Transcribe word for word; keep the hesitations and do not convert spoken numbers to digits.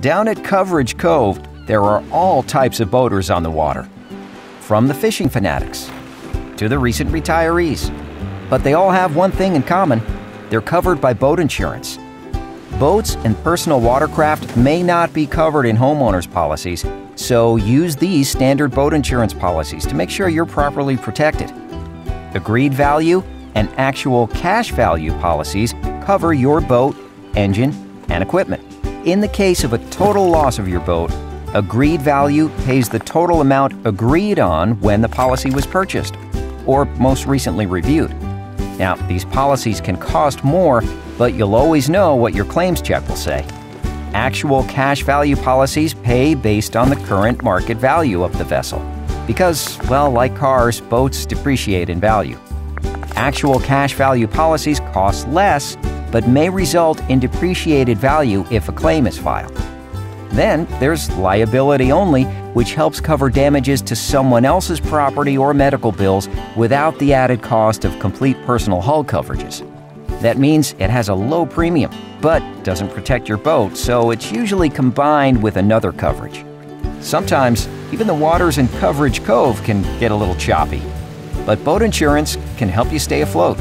Down at Coverage Cove, there are all types of boaters on the water, from the fishing fanatics to the recent retirees. But they all have one thing in common: they're covered by boat insurance. Boats and personal watercraft may not be covered in homeowners policies, so use these standard boat insurance policies to make sure you're properly protected. Agreed value and actual cash value policies cover your boat, engine, and equipment. In the case of a total loss of your boat, agreed value pays the total amount agreed on when the policy was purchased, or most recently reviewed. Now, these policies can cost more, but you'll always know what your claims check will say. Actual cash value policies pay based on the current market value of the vessel, because, well, like cars, boats depreciate in value. Actual cash value policies cost less, but may result in depreciated value if a claim is filed. Then there's liability only, which helps cover damages to someone else's property or medical bills without the added cost of complete personal hull coverages. That means it has a low premium, but doesn't protect your boat, so it's usually combined with another coverage. Sometimes, even the waters in Coverage Cove can get a little choppy, but boat insurance can help you stay afloat.